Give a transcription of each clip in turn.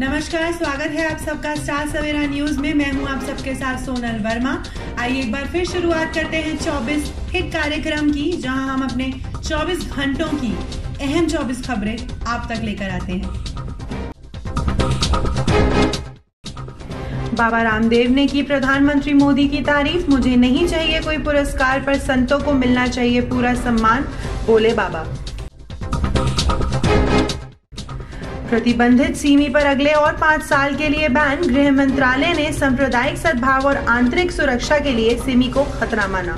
नमस्कार, स्वागत है आप सबका स्टार सवेरा न्यूज में। मैं हूं आप सबके साथ सोनल वर्मा। आइए एक बार फिर शुरुआत करते हैं 24 हिट कार्यक्रम की, जहां हम अपने 24 घंटों की अहम 24 खबरें आप तक लेकर आते हैं। बाबा रामदेव ने की प्रधानमंत्री मोदी की तारीफ, मुझे नहीं चाहिए कोई पुरस्कार पर संतों को मिलना चाहिए पूरा सम्मान, बोले बाबा। प्रतिबंधित सिमी पर अगले और 5 साल के लिए बैन, गृह मंत्रालय ने सांप्रदायिक सद्भाव और आंतरिक सुरक्षा के लिए सिमी को खतरा माना।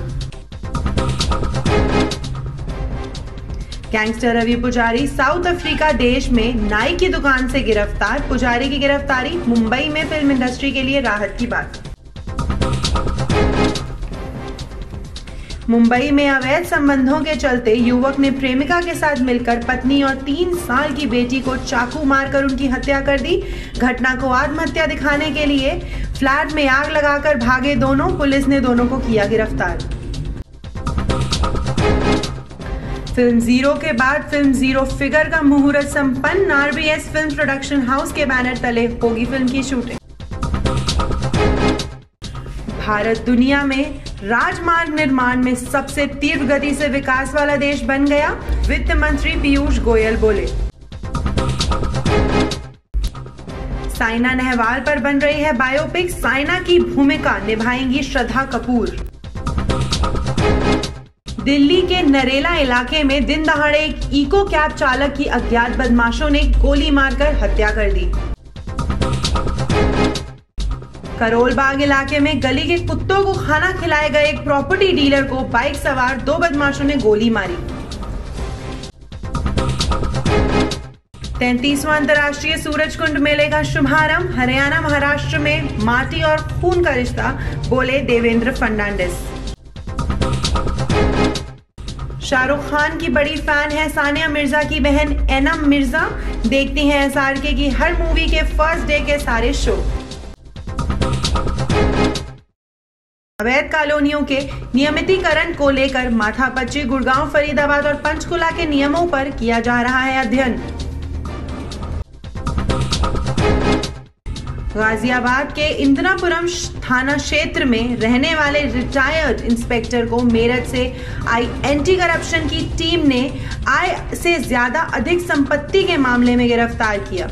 गैंगस्टर रवि पुजारी साउथ अफ्रीका देश में नाई की दुकान से गिरफ्तार, पुजारी की गिरफ्तारी मुंबई में फिल्म इंडस्ट्री के लिए राहत की बात। मुंबई में अवैध संबंधों के चलते युवक ने प्रेमिका के साथ मिलकर पत्नी और 3 साल की बेटी को चाकू मारकर उनकी हत्या कर दी। घटना को आत्महत्या दिखाने के लिए फ्लैट में आग लगाकर भागे दोनों, पुलिस ने दोनों को किया गिरफ्तार। फिल्म जीरो के बाद फिल्म जीरो फिगर का मुहूर्त संपन्न, आरबीएस फिल्म प्रोडक्शन हाउस के बैनर तले होगी फिल्म की शूटिंग। भारत दुनिया में राजमार्ग निर्माण में सबसे तीव्र गति से विकास वाला देश बन गया, वित्त मंत्री पीयूष गोयल बोले। साइना नेहवाल पर बन रही है बायोपिक, साइना की भूमिका निभाएंगी श्रद्धा कपूर। दिल्ली के नरेला इलाके में दिन दहाड़े एक इको कैब चालक की अज्ञात बदमाशों ने गोली मारकर हत्या कर दी। करोलबाग इलाके में गली के कुत्तों को खाना खिलाए गए एक प्रॉपर्टी डीलर को बाइक सवार 2 बदमाशों ने गोली मारी। 33वां अंतर्राष्ट्रीय सूरजकुंड मेले का शुभारंभ, हरियाणा महाराष्ट्र में माटी और खून का रिश्ता, बोले देवेंद्र फनडांडिस। शाहरुख खान की बड़ी फैन है सानिया मिर्जा की बहन ऐना मिर्जा, देखती हैं SRK की हर मूवी के फर्स्ट डे के सारे शो। अवैध कॉलोनियों के नियमितीकरण को लेकर माथापच्ची, गुड़गांव, फरीदाबाद और पंचकुला के नियमों पर किया जा रहा है अध्ययन। गाजियाबाद के इंदिरापुरम थाना क्षेत्र में रहने वाले रिटायर्ड इंस्पेक्टर को मेरठ से आई एंटी करप्शन की टीम ने आय से ज्यादा अधिक संपत्ति के मामले में गिरफ्तार किया।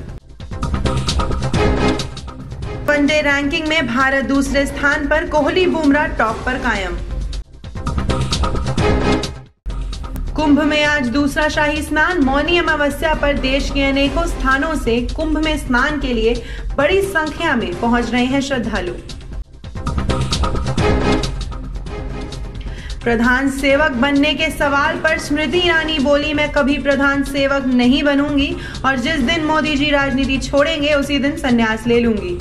वनडे रैंकिंग में भारत दूसरे स्थान पर, कोहली बुमराह टॉप पर कायम। कुंभ में आज दूसरा शाही स्नान, मौनी अमावस्या पर देश के अनेकों स्थानों से कुंभ में स्नान के लिए बड़ी संख्या में पहुंच रहे हैं श्रद्धालु। प्रधान सेवक बनने के सवाल पर स्मृति ईरानी बोली, मैं कभी प्रधान सेवक नहीं बनूंगी और जिस दिन मोदी जी राजनीति छोड़ेंगे उसी दिन संन्यास ले लूंगी।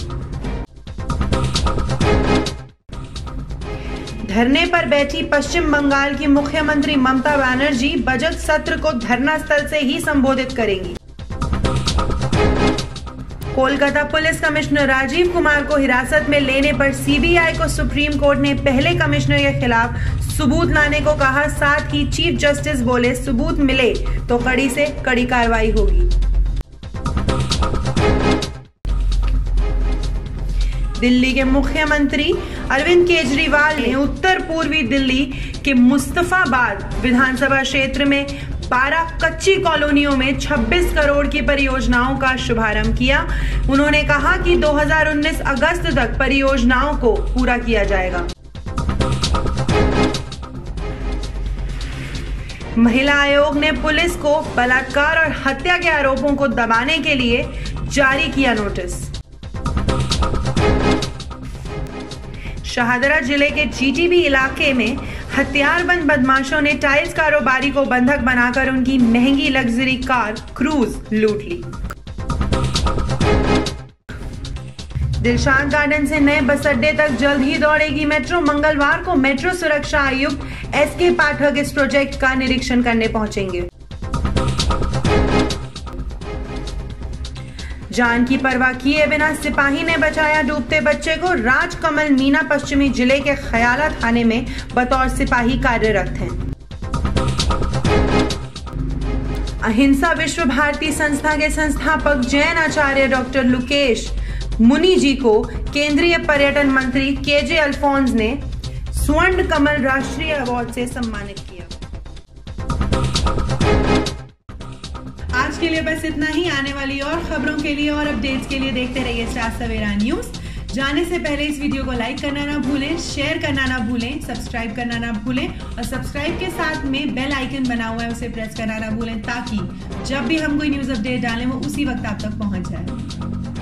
धरने पर बैठी पश्चिम बंगाल की मुख्यमंत्री ममता बनर्जी बजट सत्र को धरना स्थल से ही संबोधित करेंगी। कोलकाता पुलिस कमिश्नर राजीव कुमार को हिरासत में लेने पर CBI को सुप्रीम कोर्ट ने पहले कमिश्नर के खिलाफ सबूत लाने को कहा, साथ ही चीफ जस्टिस बोले सबूत मिले तो कड़ी से कड़ी कार्रवाई होगी। दिल्ली के मुख्यमंत्री अरविंद केजरीवाल ने उत्तर पूर्वी दिल्ली के मुस्तफाबाद विधानसभा क्षेत्र में 12 कच्ची कॉलोनियों में 26 करोड़ की परियोजनाओं का शुभारंभ किया। उन्होंने कहा कि 2019 अगस्त तक परियोजनाओं को पूरा किया जाएगा। महिला आयोग ने पुलिस को बलात्कार और हत्या के आरोपों को दबाने के लिए जारी किया नोटिस। शाहदरा जिले के GTB इलाके में हथियारबंद बदमाशों ने टाइल्स कारोबारी को बंधक बनाकर उनकी महंगी लग्जरी कार क्रूज लूट ली। दिलशान गार्डन से नए बस अड्डे तक जल्द ही दौड़ेगी मेट्रो, मंगलवार को मेट्रो सुरक्षा आयुक्त SK पाठक इस प्रोजेक्ट का निरीक्षण करने पहुंचेंगे। जान की परवाह किए बिना सिपाही ने बचाया डूबते बच्चे को, राजकमल मीना पश्चिमी जिले के खयाला थाने में बतौर सिपाही कार्यरत हैं। अहिंसा विश्व भारती संस्था के संस्थापक जैन आचार्य डॉक्टर लुकेश मुनी जी को केंद्रीय पर्यटन मंत्री के जे अल्फोंस ने स्वर्ण कमल राष्ट्रीय अवार्ड से सम्मानित किया। आज के लिए बस इतना ही। आने वाली और खबरों के लिए और अपडेट्स के लिए देखते रहिए स्टार सवेरा न्यूज। जाने से पहले इस वीडियो को लाइक करना ना भूलें, शेयर करना ना भूलें, सब्सक्राइब करना ना भूलें और सब्सक्राइब के साथ में बेल आइकन बना हुआ है उसे प्रेस करना ना भूलें ताकि जब भी हम कोई न्यूज़ अपडेट डालें वो उसी वक्त आप तक पहुंच जाए।